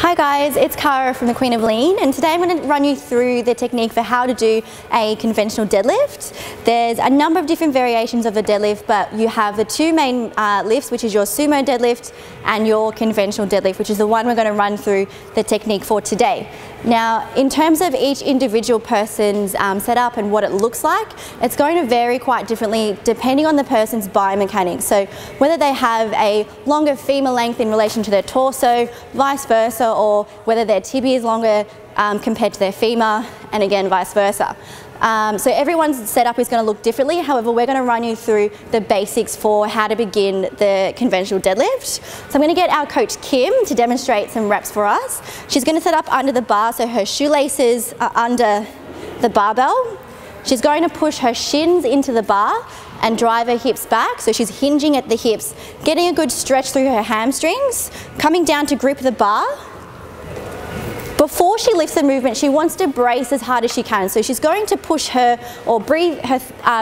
Hi guys, it's Kara from The Queen of Lean, and today I'm going to run you through the technique for how to do a conventional deadlift. There's a number of different variations of the deadlift, but you have the two main lifts, which is your sumo deadlift and your conventional deadlift, which is the one we're going to run through the technique for today. Now, in terms of each individual person's setup and what it looks like, it's going to vary quite differently depending on the person's biomechanics. So whether they have a longer femur length in relation to their torso, vice versa, or whether their tibia is longer compared to their femur, and again vice versa. So everyone's setup is going to look differently. However, we're going to run you through the basics for how to begin the conventional deadlift. So I'm going to get our coach Kim to demonstrate some reps for us. She's going to set up under the bar, so her shoelaces are under the barbell. She's going to push her shins into the bar and drive her hips back, so she's hinging at the hips, getting a good stretch through her hamstrings, coming down to grip the bar. Before she lifts the movement, she wants to brace as hard as she can. So she's going to push her, or breathe her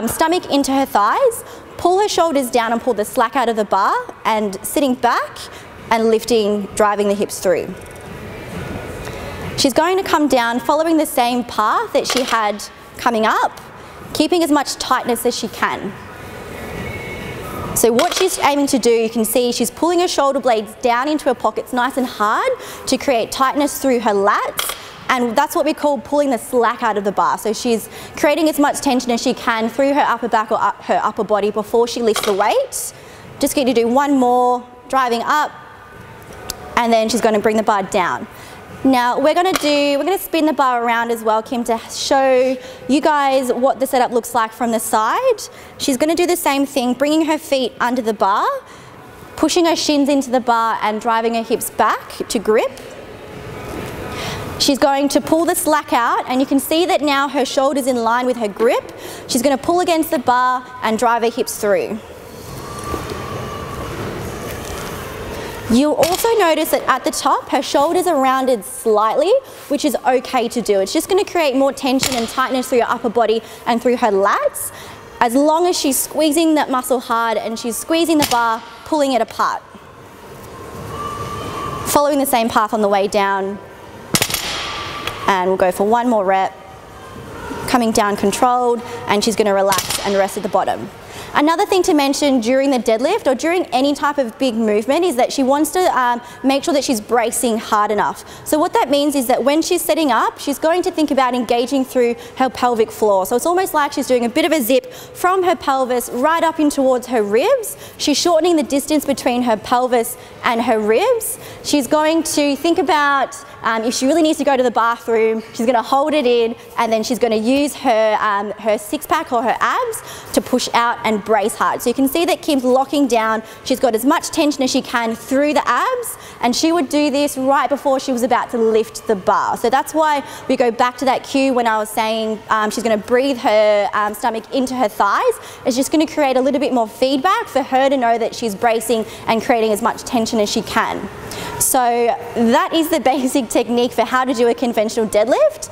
stomach into her thighs, pull her shoulders down and pull the slack out of the bar, and sitting back and lifting, driving the hips through. She's going to come down following the same path that she had coming up, keeping as much tightness as she can. So what she's aiming to do, you can see she's pulling her shoulder blades down into her pockets nice and hard to create tightness through her lats, and that's what we call pulling the slack out of the bar. So she's creating as much tension as she can through her upper back or her upper body before she lifts the weight. Just going to do one more, driving up, and then she's going to bring the bar down. Now we're going to spin the bar around as well, Kim, to show you guys what the setup looks like from the side. She's going to do the same thing, bringing her feet under the bar, pushing her shins into the bar and driving her hips back to grip. She's going to pull the slack out, and you can see that now her shoulder's in line with her grip. She's going to pull against the bar and drive her hips through. You'll also notice that at the top her shoulders are rounded slightly, which is okay to do. It's just going to create more tension and tightness through your upper body and through her lats, as long as she's squeezing that muscle hard and she's squeezing the bar, pulling it apart. Following the same path on the way down, and we'll go for one more rep, coming down controlled, and she's going to relax and rest at the bottom. Another thing to mention during the deadlift or during any type of big movement is that she wants to make sure that she's bracing hard enough. So what that means is that when she's setting up, she's going to think about engaging through her pelvic floor. So it's almost like she's doing a bit of a zip from her pelvis right up in towards her ribs. She's shortening the distance between her pelvis and her ribs. She's going to think about if she really needs to go to the bathroom, she's going to hold it in, and then she's going to use her six-pack or her abs to push out and brace hard. So you can see that Kim's locking down. She's got as much tension as she can through the abs, and she would do this right before she was about to lift the bar. So that's why we go back to that cue when I was saying she's going to breathe her stomach into her thighs. It's just going to create a little bit more feedback for her to know that she's bracing and creating as much tension as she can. So that is the basic technique for how to do a conventional deadlift.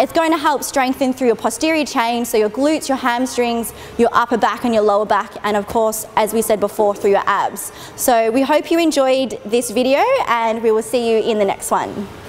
It's going to help strengthen through your posterior chain, so your glutes, your hamstrings, your upper back and your lower back, and of course, as we said before, through your abs. So we hope you enjoyed this video, and we will see you in the next one.